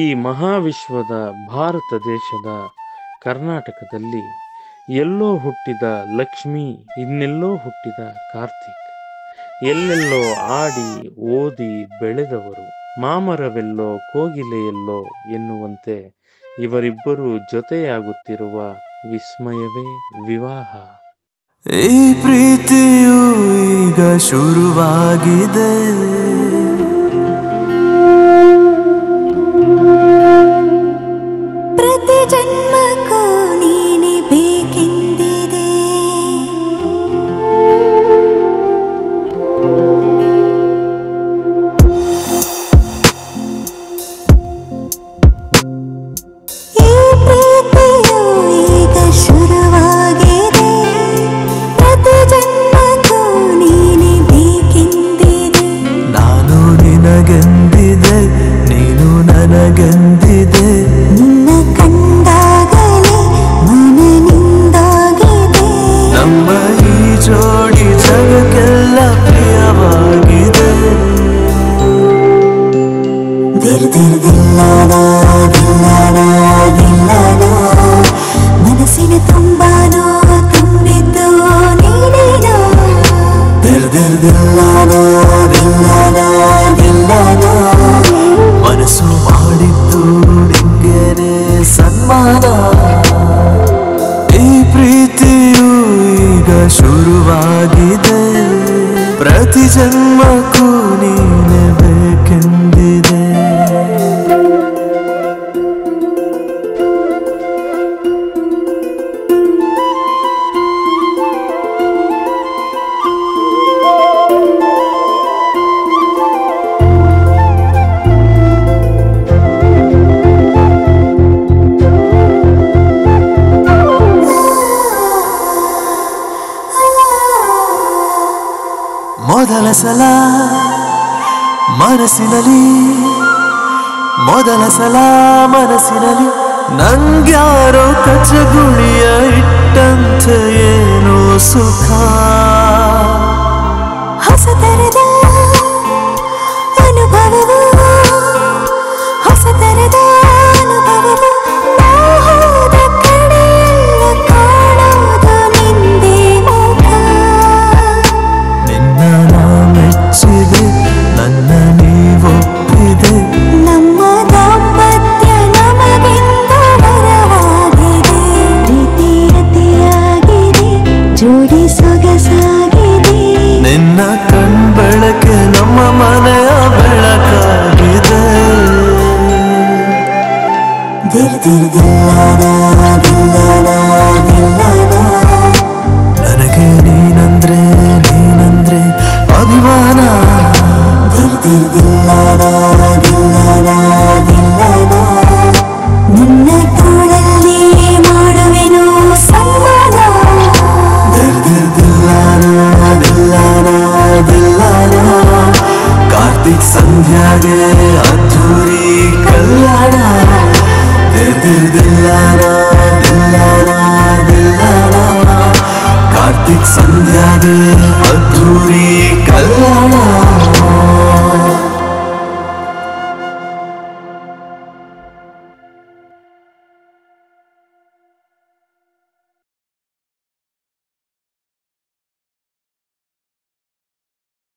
ಈ ಮಹಾವಿಶ್ವದ ಭಾರತ ದೇಶದ ಕರ್ನಾಟಕದಲ್ಲಿ ಎಲ್ಲೋ ಹುಟ್ಟಿದ ಲಕ್ಷ್ಮಿ, ಇನ್ನೆಲ್ಲೋ ಹುಟ್ಟಿದ ಕಾರ್ತಿಕ್, ಎಲ್ಲೆಲ್ಲೋ ಆಡಿ ಓದಿ ಬೆಳೆದವರು, ಮಾಮರವೆಲ್ಲೋ ಕೋಗಿಲೆಯೆಲ್ಲೋ ಎನ್ನುವಂತೆ ಇವರಿಬ್ಬರು ಜೊತೆಯಾಗುತ್ತಿರುವ ವಿಸ್ಮಯವೇ ವಿವಾಹ. ಈ ಪ್ರೀತಿಯು ಈಗ ಶುರುವಾಗಿದೆ. ಮನಸ್ಸಿನಲ್ಲಿ ನಂಗ್ಯಾರೋ ಕಚ್ಚಗುಳಿಯ ಇಟ್ಟಂತೆ ಏನೋ ಸುಖ, ಹೊಸ ತರದ ಅನುಭವ, ಹೊಸ ತರದ ಅನುಭವ. ನಿನ್ನ ನಾ ಮೆಚ್ಚಿದೆ, ನನ್ನ ನೀವೊಪ್ಪಿದೆ, ನಮ್ಮ ನಿನ್ನ ಕಣ್ಬೆಳಕೆ ನಮ್ಮ ಮನೆಯ ಬೆಳಕಾಗಿದೆ. ನನಗೆ ನೀನಂದ್ರೆ ನೀನಂದ್ರೆ ಅಭಿಮಾನ. ನಿನ್ನ ಕೂಡಲ್ಲಿ ಮಾಡುವೆನು ಸಂವಾದ. ಕಾರ್ತಿಕ್ ಸಂಧ್ಯಾಗೆ ಅದ್ಧೂರಿ ಕಲ್ಯಾಣ. ಕಾರ್ತಿಕ್ ಸಂಧ್ಯಾಗೆ ಅದ್ಧೂರಿ ಕಲ್ಯಾಣ.